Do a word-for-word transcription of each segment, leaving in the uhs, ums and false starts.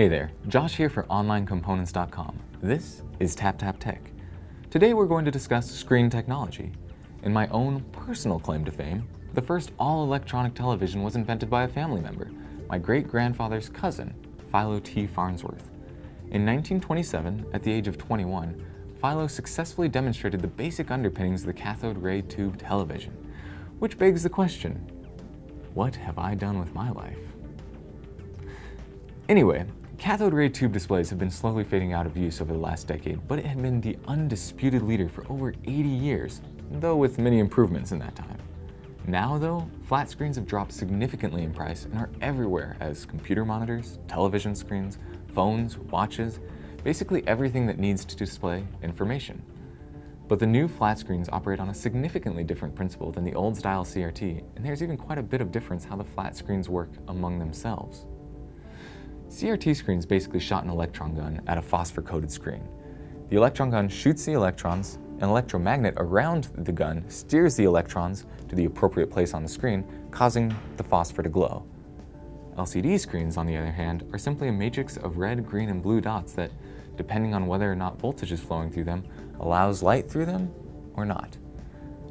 Hey there, Josh here for Online Components dot com. This is TapTapTech. Today we're going to discuss screen technology. In my own personal claim to fame, the first all-electronic television was invented by a family member, my great-grandfather's cousin, Philo T. Farnsworth. In nineteen twenty-seven, at the age of twenty-one, Philo successfully demonstrated the basic underpinnings of the cathode ray tube television, which begs the question, what have I done with my life? Anyway, cathode ray tube displays have been slowly fading out of use over the last decade, but it had been the undisputed leader for over eighty years, though with many improvements in that time. Now though, flat screens have dropped significantly in price and are everywhere as computer monitors, television screens, phones, watches, basically everything that needs to display information. But the new flat screens operate on a significantly different principle than the old style C R T, and there's even quite a bit of difference how the flat screens work among themselves. C R T screens basically shot an electron gun at a phosphor-coated screen. The electron gun shoots the electrons, an electromagnet around the gun steers the electrons to the appropriate place on the screen, causing the phosphor to glow. L C D screens, on the other hand, are simply a matrix of red, green, and blue dots that, depending on whether or not voltage is flowing through them, allows light through them or not.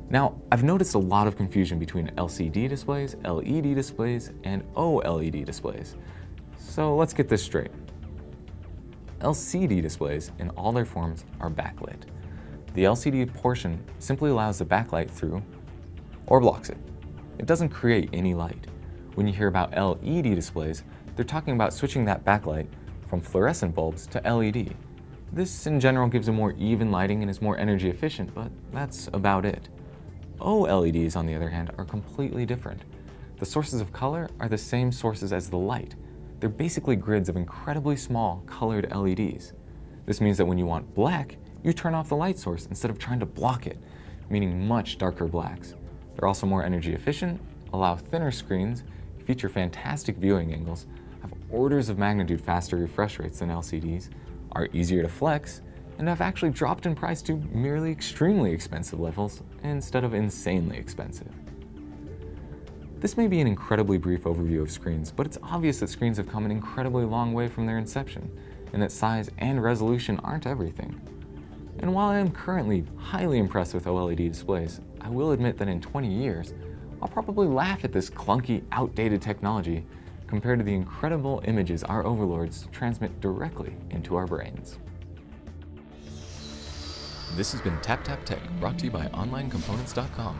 Now, I've noticed a lot of confusion between L C D displays, L E D displays, and O L E D displays. So let's get this straight. L C D displays, in all their forms, are backlit. The L C D portion simply allows the backlight through or blocks it. It doesn't create any light. When you hear about L E D displays, they're talking about switching that backlight from fluorescent bulbs to L E D. This, in general, gives a more even lighting and is more energy efficient, but that's about it. O L E Ds, on the other hand, are completely different. The sources of color are the same sources as the light. They're basically grids of incredibly small colored L E Ds. This means that when you want black, you turn off the light source instead of trying to block it, meaning much darker blacks. They're also more energy efficient, allow thinner screens, feature fantastic viewing angles, have orders of magnitude faster refresh rates than L C Ds, are easier to flex, and have actually dropped in price to merely extremely expensive levels instead of insanely expensive. This may be an incredibly brief overview of screens, but it's obvious that screens have come an incredibly long way from their inception, and that size and resolution aren't everything. And while I am currently highly impressed with O L E D displays, I will admit that in twenty years, I'll probably laugh at this clunky, outdated technology compared to the incredible images our overlords transmit directly into our brains. This has been TapTapTech, brought to you by Online Components dot com.